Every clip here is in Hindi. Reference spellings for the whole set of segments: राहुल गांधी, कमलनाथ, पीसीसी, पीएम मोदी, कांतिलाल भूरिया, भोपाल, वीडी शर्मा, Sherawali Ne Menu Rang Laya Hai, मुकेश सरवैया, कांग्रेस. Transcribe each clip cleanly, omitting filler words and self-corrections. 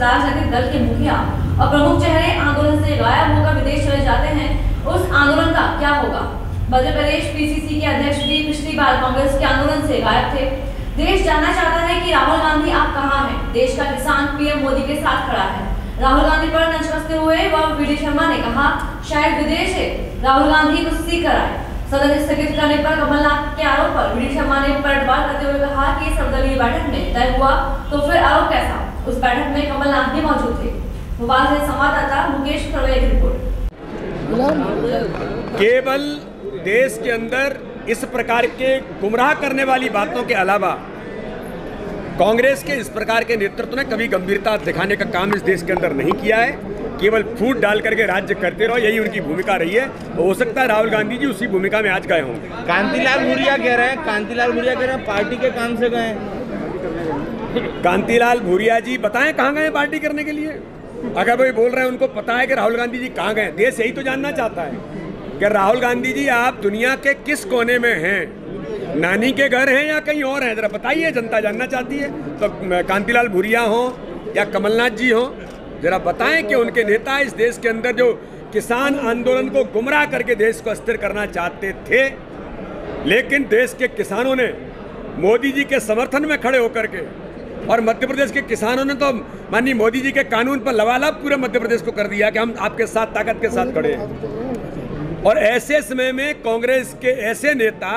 फरार जाते दल के मुखिया और प्रमुख चेहरे आंदोलन से गायब होकर विदेश चले जाते हैं, उस आंदोलन का क्या होगा? मध्य प्रदेश पीसीसी के अध्यक्ष भी पिछली बार कांग्रेस के आंदोलन से गायब थे। देश जानना चाहता है कि राहुल गांधी आप कहाँ हैं। देश का किसान पीएम मोदी के साथ खड़ा है। राहुल गांधी पर तंज कसते हुए वह वीडी शर्मा ने कहा, शायद विदेश है, राहुल गांधी कुछ सीख कर आए। सदन स्थगित करने पर कमलनाथ के आरोप पर वीडी शर्मा ने पलटवार करते हुए कहा कि सर्वदलीय बैठक में तय हुआ तो फिर आरोप कैसा। उस बैठक में कमलनाथ भी मौजूद थे। भोपाल से संवाददाता मुकेश की रिपोर्ट। केवल देश के अंदर इस प्रकार के गुमराह करने वाली बातों के अलावा कांग्रेस के इस प्रकार के नेतृत्व ने कभी गंभीरता दिखाने का काम इस देश के अंदर नहीं किया है। केवल फूट डाल करके राज्य करते रहो, यही उनकी भूमिका रही है। हो सकता है राहुल गांधी जी उसी भूमिका में आज गए होंगे। कांतिलाल भूरिया कह रहे हैं पार्टी के काम से गए। कांतिलाल भूरिया जी बताएं कहाँ गए पार्टी करने के लिए? अगर वो बोल रहे हैं उनको पता है कि राहुल गांधी जी कहाँ गए। देश यही तो जानना चाहता है कि राहुल गांधी जी आप दुनिया के किस कोने में हैं, नानी के घर हैं या कहीं और हैं, जरा बताइए, जनता जानना चाहती है। तो कांतिलाल भूरिया हो या कमलनाथ जी हो, जरा बताएं कि उनके नेता इस देश के अंदर जो किसान आंदोलन को गुमराह करके देश को अस्थिर करना चाहते थे, लेकिन देश के किसानों ने मोदी जी के समर्थन में खड़े होकर के, और मध्य प्रदेश के किसानों ने तो माननीय मोदी जी के कानून पर लवालब पूरे मध्य प्रदेश को कर दिया कि हम आपके साथ, ताकत के साथ खड़े हैं। और ऐसे समय में कांग्रेस के ऐसे नेता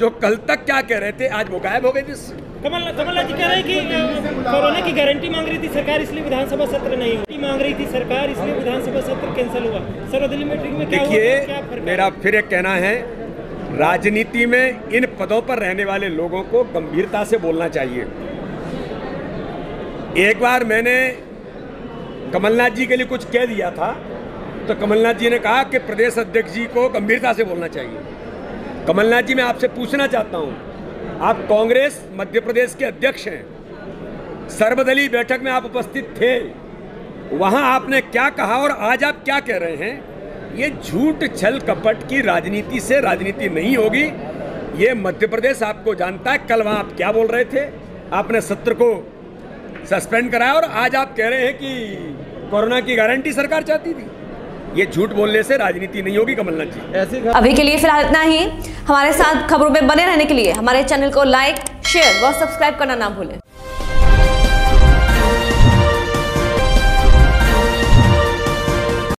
जो कल तक क्या कह रहे थे, आज वो गायब हो गए। जिस कमलनाथ जी कह रहे हैं कि कोरोना की गारंटी मांग रही थी सरकार, इसलिए विधानसभा सत्र नहीं हुआ, मांग रही थी सरकार, इसलिए विधानसभा सत्र कैंसिल हुआ। सर्वदलीय मीटिंग में क्या हुआ? देखिए, मेरा फिर एक कहना है, राजनीति में इन पदों पर रहने वाले लोगों को गंभीरता से बोलना चाहिए। एक बार मैंने कमलनाथ जी के लिए कुछ कह दिया था तो कमलनाथ जी ने कहा कि प्रदेश अध्यक्ष जी को गंभीरता से बोलना चाहिए। कमलनाथ जी, मैं आपसे पूछना चाहता हूं, आप कांग्रेस मध्य प्रदेश के अध्यक्ष हैं, सर्वदलीय बैठक में आप उपस्थित थे, वहां आपने क्या कहा और आज आप क्या कह रहे हैं? ये झूठ, छल, कपट की राजनीति से राजनीति नहीं होगी। ये मध्य प्रदेश आपको जानता है। कल वहां आप क्या बोल रहे थे? आपने सत्र को सस्पेंड कराया और आज आप कह रहे हैं कि कोरोना की गारंटी सरकार चाहती थी। ये झूठ बोलने से राजनीति नहीं होगी कमलनाथ जी। ऐसे अभी के लिए फिलहाल इतना ही। हमारे साथ खबरों पे बने रहने के लिए हमारे चैनल को लाइक, शेयर व सब्सक्राइब करना ना भूलें।